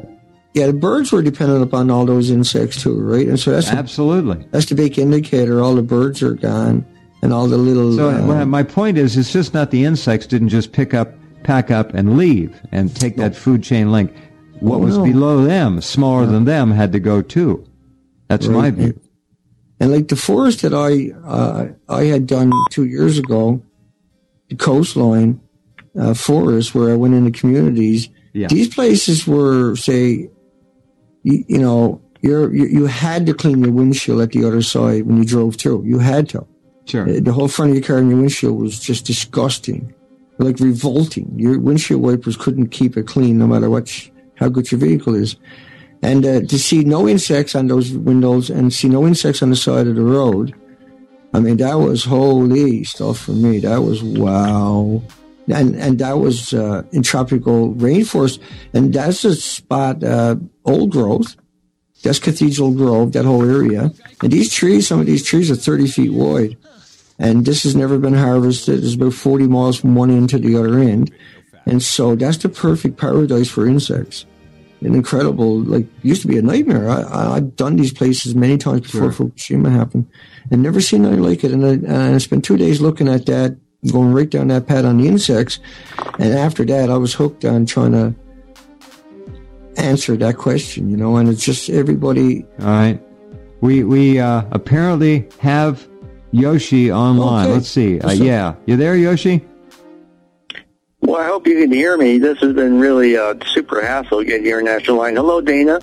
yeah, the birds were dependent upon all those insects too, right? And so that's Absolutely. The, that's the big indicator. All the birds are gone and all the little... So uh, my point is, it's just not the insects didn't just pick up, pack up, and leave and take no. that food chain link. What oh, was no. below them, smaller yeah. than them, had to go too. That's right. my view. And like the forest that I uh, I had done two years ago, the coastline uh, forest where I went into communities, yeah. these places were, say, you, you know, you're, you you had to clean your windshield at the other side when you drove through. You had to. Sure. The, the whole front of your car and your windshield was just disgusting, like revolting. Your windshield wipers couldn't keep it clean no matter what... Sh- how good your vehicle is. And uh, to see no insects on those windows and see no insects on the side of the road, I mean, that was holy stuff for me. That was wow. And and that was uh, in tropical rainforest. And that's a spot, uh, old growth. That's Cathedral Grove, that whole area. And these trees, some of these trees are thirty feet wide. And this has never been harvested. It's about forty miles from one end to the other end. And so that's the perfect paradise for insects. An incredible, like, used to be a nightmare. I, I've done these places many times before sure. Fukushima happened and never seen anything like it. And I, and I spent two days looking at that, going right down that path on the insects. And after that, I was hooked on trying to answer that question, you know, and it's just everybody. All right. We, we uh, apparently have Yoshi online. Okay. Let's see. Uh, yeah. You there, Yoshi? Well, I hope you can hear me. This has been really a super hassle getting your national line. Hello, Dana.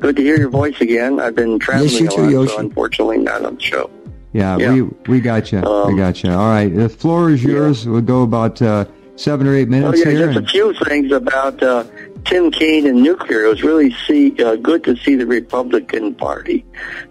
Good to hear your voice again. I've been traveling yes, you too, a lot, Yoshi. So unfortunately not on the show. Yeah, yeah. we we got you. Um, we got you. All right. The floor is yours. Yeah. We'll go about uh, seven or eight minutes oh, yeah, here. Just and... a few things about uh, Tim Kaine and nuclear, it was really see, uh, good to see the Republican Party.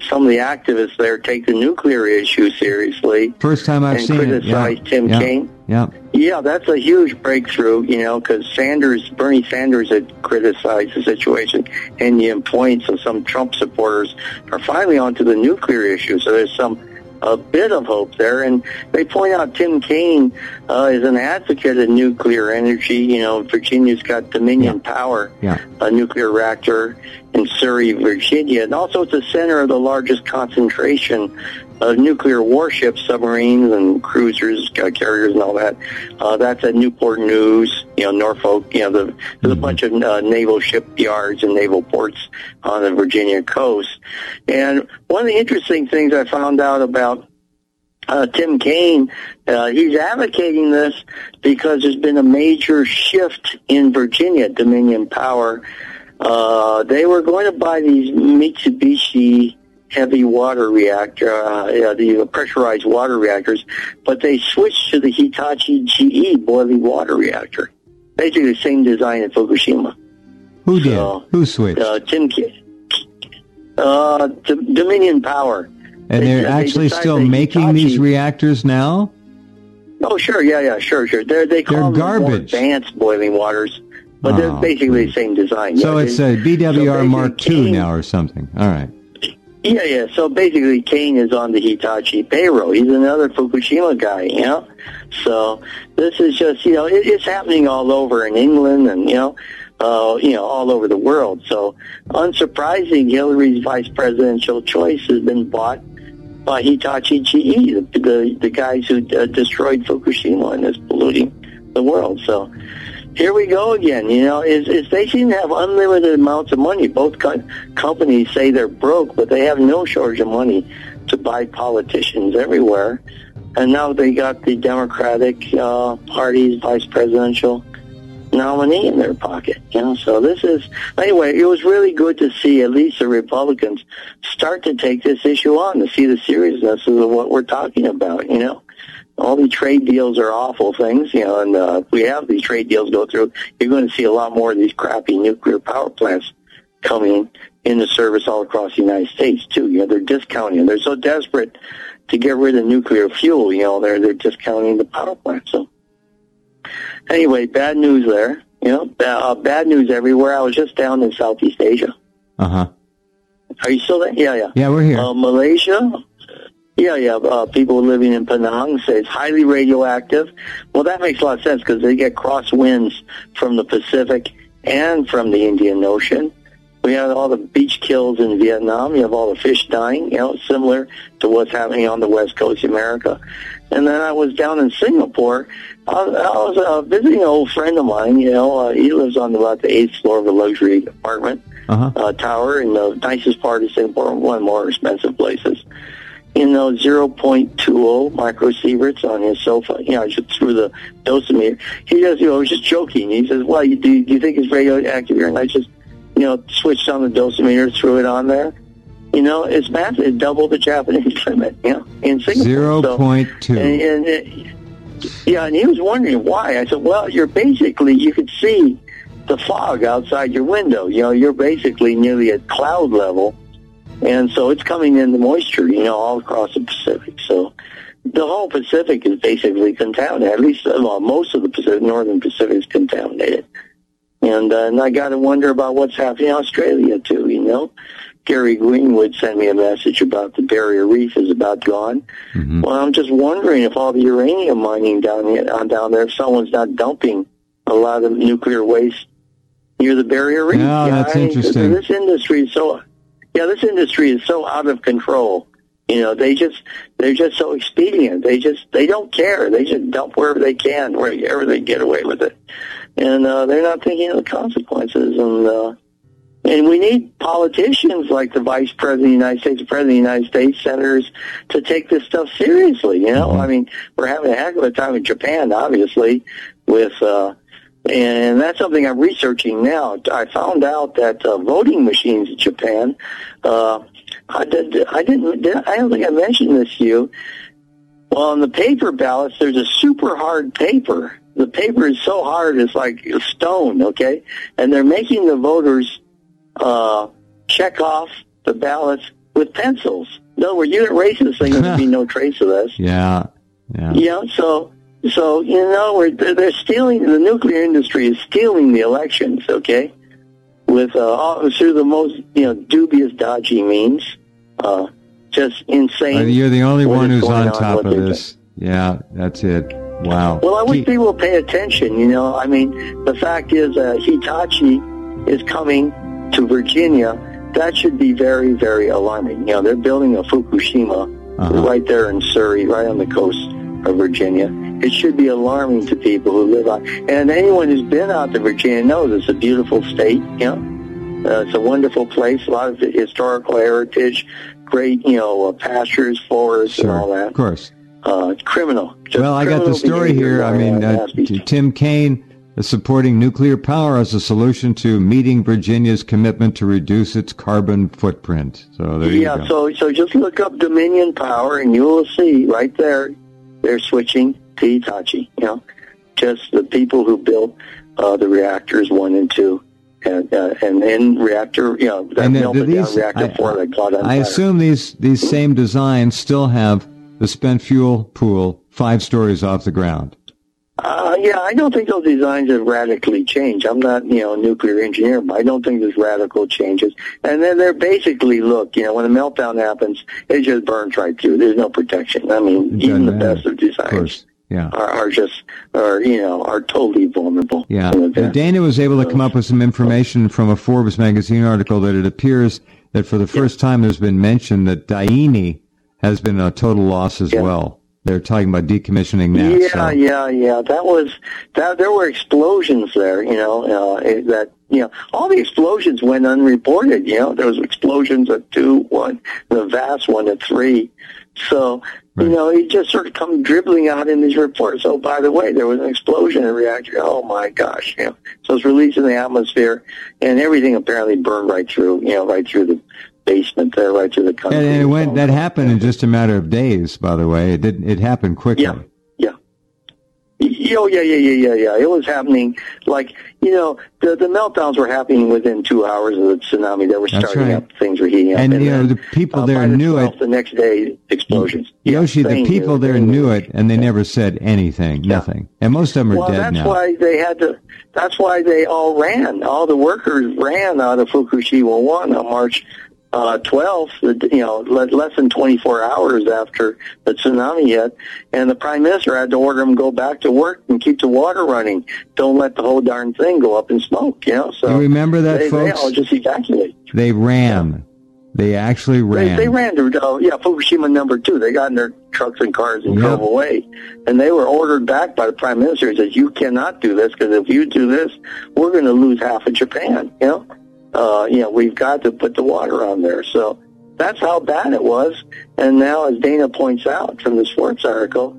Some of the activists there take the nuclear issue seriously. First time I've seen it. And criticize Tim Kaine. Yeah. Yeah, that's a huge breakthrough, you know, because Sanders, Bernie Sanders had criticized the situation and the importance of some Trump supporters are finally onto the nuclear issue. So there's some a bit of hope there. And they point out Tim Kaine uh, is an advocate of nuclear energy. You know, Virginia's got Dominion yeah. Power, yeah. a nuclear reactor in Surrey, Virginia. And also it's the center of the largest concentration of nuclear warships, submarines, and cruisers, carriers, and all that. Uh, that's at Newport News, you know, Norfolk. You know, the, there's a bunch of uh, naval shipyards and naval ports on the Virginia coast. And one of the interesting things I found out about uh, Tim Kaine, uh, he's advocating this because there's been a major shift in Virginia, Dominion Power. Uh, they were going to buy these Mitsubishi heavy water reactor, uh, you know, the pressurized water reactors, but they switched to the Hitachi G E boiling water reactor. Basically the same design in Fukushima. Who did? So, Who switched? Uh, Tim K- uh, D- Dominion Power. And they're they, actually they still making Hitachi, these reactors now? Oh, sure, yeah, yeah, sure, sure. They're, they call they're them more advanced boiling waters, but oh, they're basically the same design. So yeah, it's they, a B W R so Mark two now or something. All right. Yeah, yeah. So basically, Kaine is on the Hitachi payroll. He's another Fukushima guy, you know. So this is just, you know, it, it's happening all over in England and, you know, uh, you know, all over the world. So unsurprising, Hillary's vice presidential choice has been bought by Hitachi G E, the the, the guys who uh, destroyed Fukushima and is polluting the world. So here we go again, you know, is, is they seem to have unlimited amounts of money. Both co- companies say they're broke, but they have no shortage of money to buy politicians everywhere. And now they got the Democratic uh, Party's vice presidential nominee in their pocket, you know. So this is, anyway, it was really good to see at least the Republicans start to take this issue on, to see the seriousness of what we're talking about, you know. All these trade deals are awful things, you know, and uh, if we have these trade deals go through, you're going to see a lot more of these crappy nuclear power plants coming into service all across the United States, too. You know, they're discounting. They're so desperate to get rid of nuclear fuel, you know, they're, they're discounting the power plants. So anyway, bad news there, you know, b- uh, bad news everywhere. I was just down in Southeast Asia. Uh-huh. Are you still there? Yeah, yeah. Yeah, we're here. Uh, Malaysia. Yeah, yeah. Uh, people living in Penang say it's highly radioactive. Well, that makes a lot of sense because they get crosswinds from the Pacific and from the Indian Ocean. We had all the beach kills in Vietnam. You have all the fish dying, you know, similar to what's happening on the West Coast of America. And then I was down in Singapore. I, I was uh, visiting an old friend of mine, you know. Uh, he lives on about the eighth floor of a luxury apartment uh-huh. uh, tower in the nicest part of Singapore, one of the more expensive places. You know, zero point two zero microsieverts on his sofa. You know, just through the dosimeter. He just, you know, was just joking. He says, well, you, do, do you think it's radioactive here? And I just, you know, switched on the dosimeter, threw it on there. You know, it's massive. It doubled the Japanese limit, you know, in Singapore. zero point two. So, and, and it, yeah, and he was wondering why. I said, well, you're basically, you could see the fog outside your window. You know, you're basically nearly at cloud level. And so it's coming in the moisture, you know, all across the Pacific. So the whole Pacific is basically contaminated. At least well, most of the Pacific, northern Pacific is contaminated. And, uh, and I got to wonder about what's happening in Australia, too, you know. Gary Greenwood sent me a message about the Barrier Reef is about gone. Mm-hmm. Well, I'm just wondering if all the uranium mining down, here, down there, if someone's not dumping a lot of nuclear waste near the Barrier Reef. Oh, that's I, interesting. This industry is so... Yeah, this industry is so out of control. You know, they just, they're just so expedient. They just, they don't care. They just dump wherever they can, wherever they get away with it. And uh, they're not thinking of the consequences. And uh, and we need politicians like the Vice President of the United States, the President of the United States, senators, to take this stuff seriously. You know, I mean, we're having a heck of a time in Japan, obviously, with... Uh, And that's something I'm researching now. I found out that uh, voting machines in Japan, uh, I, did, I didn't, did, I don't think I mentioned this to you. Well, on the paper ballots, there's a super hard paper the paper is so hard, it's like a stone, okay? And they're making the voters uh, check off the ballots with pencils. No, we're unit races thing, there'd be no trace of us. Yeah, yeah. Yeah, so, so you know, we're, they're stealing, the nuclear industry is stealing the elections, okay? With uh, all, through the most, you know, dubious, dodgy means, uh, just insane. Uh, you're the only one who's on top of this. Yeah, that's it. Wow. Well, I wish people would pay attention. You know, I mean, the fact is, uh, Hitachi is coming to Virginia. That should be very, very alarming. You know, they're building a Fukushima uh-huh. right there in Surrey, right on the coast of Virginia. It should be alarming to people who live out. And anyone who's been out to Virginia knows it's a beautiful state, you know. Uh, it's a wonderful place, a lot of historical heritage, great, you know, uh, pastures, forests, sure, and all that. Of course. Uh, criminal. Just well, I criminal got the story here. I mean, uh, Tim Kaine is supporting nuclear power as a solution to meeting Virginia's commitment to reduce its carbon footprint. So there yeah, you go. Yeah, so, so just look up Dominion Power, and you will see right there, they're switching to Hitachi, you know, just the people who built uh, the reactors one and two, and uh, and then reactor, you know, that and melted these, down reactor I, four that caught on I fire. Assume these these same designs still have the spent fuel pool five stories off the ground. Uh, yeah, I don't think those designs have radically changed. I'm not, you know, a nuclear engineer, but I don't think there's radical changes. And then they're basically, look, you know, when a meltdown happens, it just burns right through. There's no protection. I mean, even the best of designs. Yeah. Are, are just, are, you know, are totally vulnerable. Yeah. And Dana was able to come up with some information from a Forbes magazine article that it appears that for the first yeah. time there's been mention that Daini has been a total loss as yeah. well. They're talking about decommissioning now. Yeah, so. yeah, yeah. That was, that, there were explosions there, you know, uh, that, you know, all the explosions went unreported, you know. There was explosions at two, one, the vast one at three. So, right. you know, it just sort of come dribbling out in these reports. Oh, by the way, there was an explosion in a reactor. Oh, my gosh. You know, so it's released in the atmosphere, and everything apparently burned right through, you know, right through the basement there, right through the country. And, and it went, that happened in just a matter of days, by the way. It didn't. It happened quickly. Yeah. Oh, yeah, yeah, yeah, yeah, yeah. It was happening, like, you know, the the meltdowns were happening within two hours of the tsunami. They were That's starting right. up, things were heating up. And, and you know, the people uh, there the knew twelfth, it. The next day, explosions. Yoshi, yeah, the people is, there knew it, and they yeah. never said anything, yeah. nothing. And most of them are well, dead that's now. Why they had to, that's why they all ran. All the workers ran out of Fukushima one on March Uh, twelfth, you know, less than twenty-four hours after the tsunami hit, and the prime minister had to order him go back to work and keep the water running. Don't let the whole darn thing go up in smoke, you know. So you remember that, they, folks? They all just evacuated. They ran. Yeah. They actually ran. They, they ran to, uh, yeah, Fukushima number two. They got in their trucks and cars and yep. drove away. And they were ordered back by the prime minister and said, you cannot do this, because if you do this, we're going to lose half of Japan, you know. Uh, you know, we've got to put the water on there. So that's how bad it was. And now, as Dana points out from this Forbes article,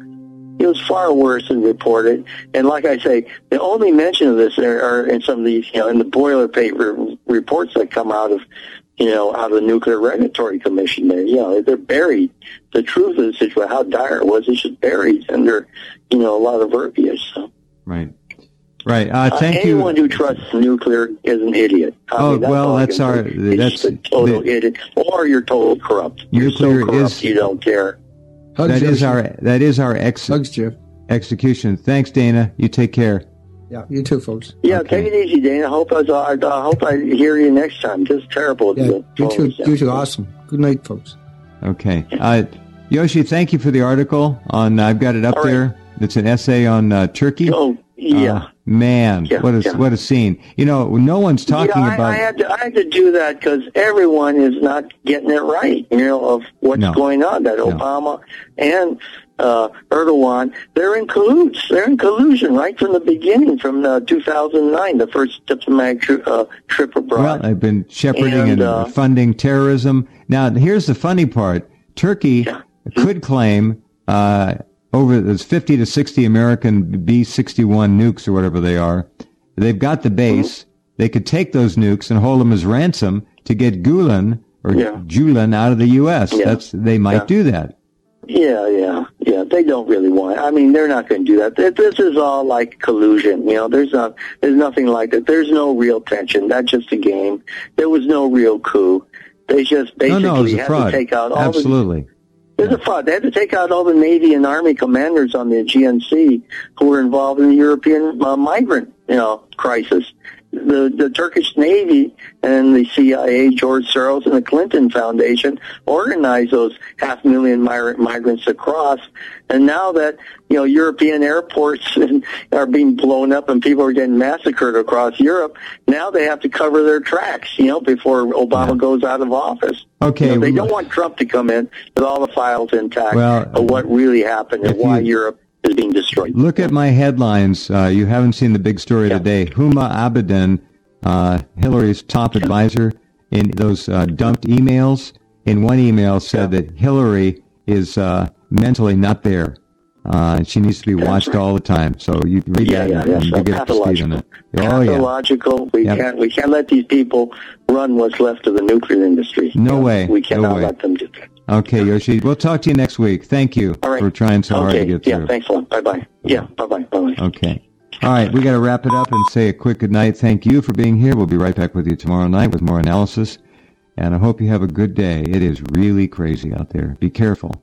it was far worse than reported. And like I say, the only mention of this are in some of these, you know, in the boilerplate reports that come out of, you know, out of the Nuclear Regulatory Commission. There, you know, they're buried. The truth of the situation, how dire it was, it's just buried under, you know, a lot of verbiage. So. Right. Right. Uh, thank uh, anyone you. Who trusts nuclear is an idiot. I oh mean, that's well, that's our. It's that's a total the, idiot, or you're total corrupt. You're so corrupt is, you don't care. Hugs that Jeff. is our. That is our ex hugs, execution. Thanks, Dana. You take care. Yeah, you too, folks. Yeah, okay. Take it easy, Dana. I hope I, I, I hope I hear you next time. Just terrible. Yeah, you phone too. Phone. You too. Awesome. Good night, folks. Okay. Uh, Yoshi, thank you for the article on. I've got it up right. there. It's an essay on uh, Turkey. Oh. Yeah, uh, man, yeah, what a yeah. what a scene! You know, no one's talking yeah, I, about. I had to I had to do that because everyone is not getting it right. You know of what's no. going on. That no. Obama and uh, Erdogan, they're in colludes. They're in collusion right from the beginning, from uh, two thousand nine, the first diplomatic tri- uh, trip abroad. Well, I've been shepherding and, and uh, funding terrorism. Now, here's the funny part: Turkey yeah. could claim. Uh, Over there's fifty to sixty American B sixty-one nukes or whatever they are. They've got the base. Mm-hmm. They could take those nukes and hold them as ransom to get Gulen or yeah. Julen out of the U S Yeah. That's they might yeah. do that. Yeah, yeah, yeah. but they don't really want it. I mean, they're not going to do that. This is all like collusion. You know, there's not, there's nothing like that. There's no real tension. That's just a game. There was no real coup. They just basically no, no, had fraud. to take out all Absolutely. the... There's a fraud. They had to take out all the Navy and Army commanders on the G N C who were involved in the European uh, migrant, you know, crisis. The, the Turkish Navy and the C I A, George Soros, and the Clinton Foundation organized those half million migrant migrants across. And now that, you know, European airports are being blown up and people are getting massacred across Europe, now they have to cover their tracks, you know, before Obama yeah. goes out of office. Okay. You know, they don't want Trump to come in with all the files intact well, of what really happened and why you, Europe is being destroyed. Look at my headlines. Uh, you haven't seen the big story yeah. today. Huma Abedin, uh, Hillary's top yeah. advisor, in those uh, dumped emails, in one email said yeah. that Hillary is uh, mentally not there. Uh, she needs to be That's watched right. all the time. So you read yeah, that yeah, and, yeah. and so you get pathological. It. Oh, pathological. Yeah. We, yep. can't, we can't let these people run what's left of the nuclear industry. No you know, way. We cannot no way. let them do that. Okay, Yoshi. We'll talk to you next week. Thank you All right. for trying so okay. hard to get through. Yeah, thanks a lot. Bye-bye. Yeah, bye-bye. Bye-bye. Okay. All right, we got to wrap it up and say a quick good night. Thank you for being here. We'll be right back with you tomorrow night with more analysis. And I hope you have a good day. It is really crazy out there. Be careful.